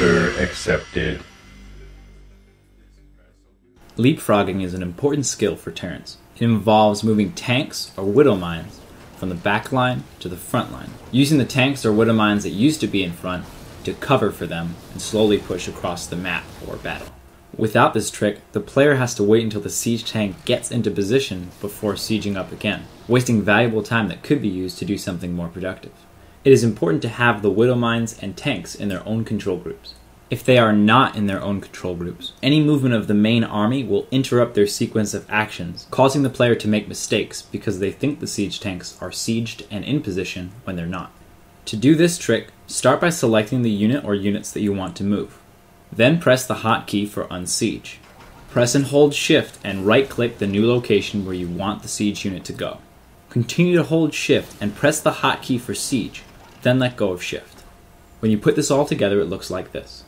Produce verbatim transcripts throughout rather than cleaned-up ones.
Order accepted. Leapfrogging is an important skill for Terrans. It involves moving tanks or widow mines from the back line to the front line, using the tanks or widow mines that used to be in front to cover for them and slowly push across the map or battle. Without this trick, the player has to wait until the siege tank gets into position before sieging up again, wasting valuable time that could be used to do something more productive. It is important to have the widow mines and tanks in their own control groups. If they are not in their own control groups, any movement of the main army will interrupt their sequence of actions, causing the player to make mistakes because they think the siege tanks are sieged and in position when they're not. To do this trick, start by selecting the unit or units that you want to move. Then press the hotkey for unsiege. Press and hold Shift and right-click the new location where you want the siege unit to go. Continue to hold Shift and press the hotkey for siege, then let go of Shift. When you put this all together, it looks like this.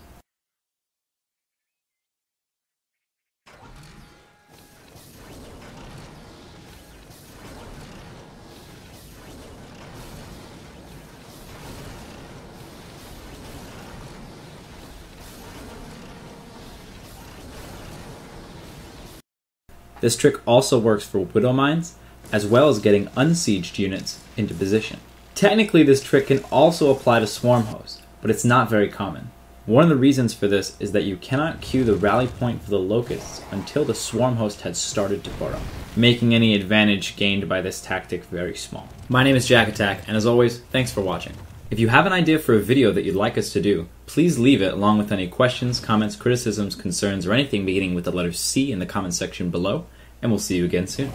This trick also works for widow mines, as well as getting unsieged units into position. Technically, this trick can also apply to swarm hosts, but it's not very common. One of the reasons for this is that you cannot queue the rally point for the locusts until the swarm host has started to burrow, making any advantage gained by this tactic very small. My name is JackAttack, and as always, thanks for watching. If you have an idea for a video that you'd like us to do, please leave it along with any questions, comments, criticisms, concerns, or anything beginning with the letter C in the comment section below, and we'll see you again soon.